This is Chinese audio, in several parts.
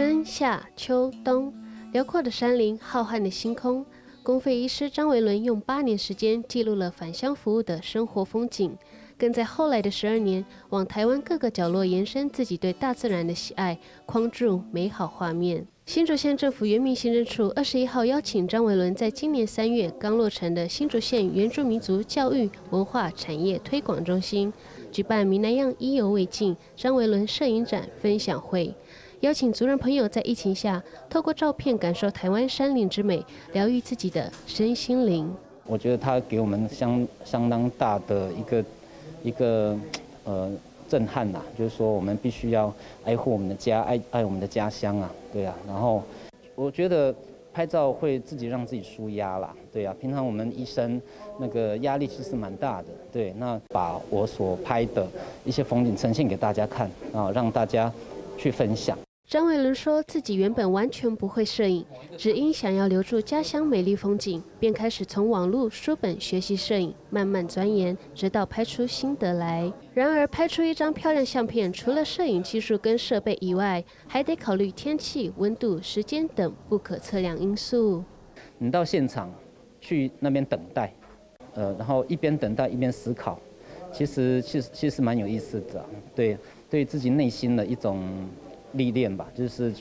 春夏秋冬，辽阔的山林，浩瀚的星空。公费医师张维伦用8年时间记录了返乡服务的生活风景，更在后来的12年往台湾各个角落延伸自己对大自然的喜爱，框住美好画面。 新竹县政府原民行政处21号邀请张维伦在今年3月刚落成的新竹县原住民族教育文化产业推广中心举办“闽南样意犹未尽”张维伦摄影展分享会，邀请族人朋友在疫情下透过照片感受台湾山林之美，疗愈自己的身心灵。我觉得他给我们相当大的一个震撼呐，就是说我们必须要爱护我们的家，爱我们的家乡啊，对啊。然后我觉得拍照会自己让自己舒压啦，对啊。平常我们医生那个压力其实蛮大的，对。那把我所拍的一些风景呈现给大家看啊，让大家去分享。 张维伦说自己原本完全不会摄影，只因想要留住家乡美丽风景，便开始从网络、书本学习摄影，慢慢钻研，直到拍出心得来。然而，拍出一张漂亮相片，除了摄影技术跟设备以外，还得考虑天气、温度、时间等不可测量因素。你到现场去那边等待，然后一边等待一边思考，其实蛮有意思的，对，对自己内心的一种 历练吧，就是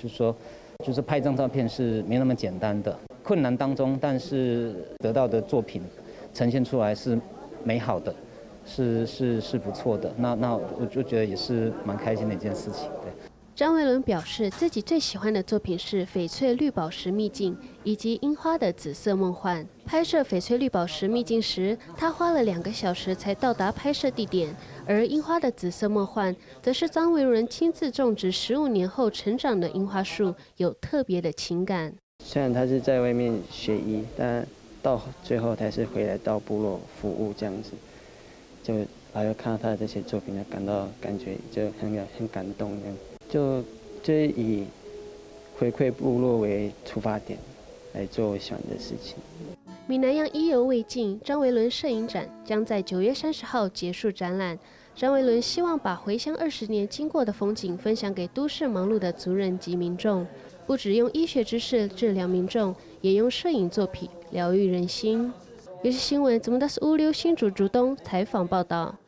拍一张照片是没那么简单的，困难当中，但是得到的作品呈现出来是美好的，是不错的。那我就觉得也是蛮开心的一件事情。对，张维伦表示自己最喜欢的作品是翡翠绿宝石秘境以及樱花的紫色梦幻。拍摄翡翠绿宝石秘境时，他花了2个小时才到达拍摄地点。 而樱花的紫色梦幻，则是张维伦亲自种植15年后成长的樱花树，有特别的情感。虽然他是在外面学医，但到最后他是回来到部落服务这样子，就然后看到他的这些作品，感觉就很感动这样。就是以回馈部落为出发点，来做我喜欢的事情。 闽南样意犹未尽，张维伦摄影展将在9月30号结束展览。张维伦希望把回乡20年经过的风景分享给都市忙碌的族人及民众，不只用医学知识治疗民众，也用摄影作品疗愈人心。也是新闻，咱们的5流新竹竹东采访报道。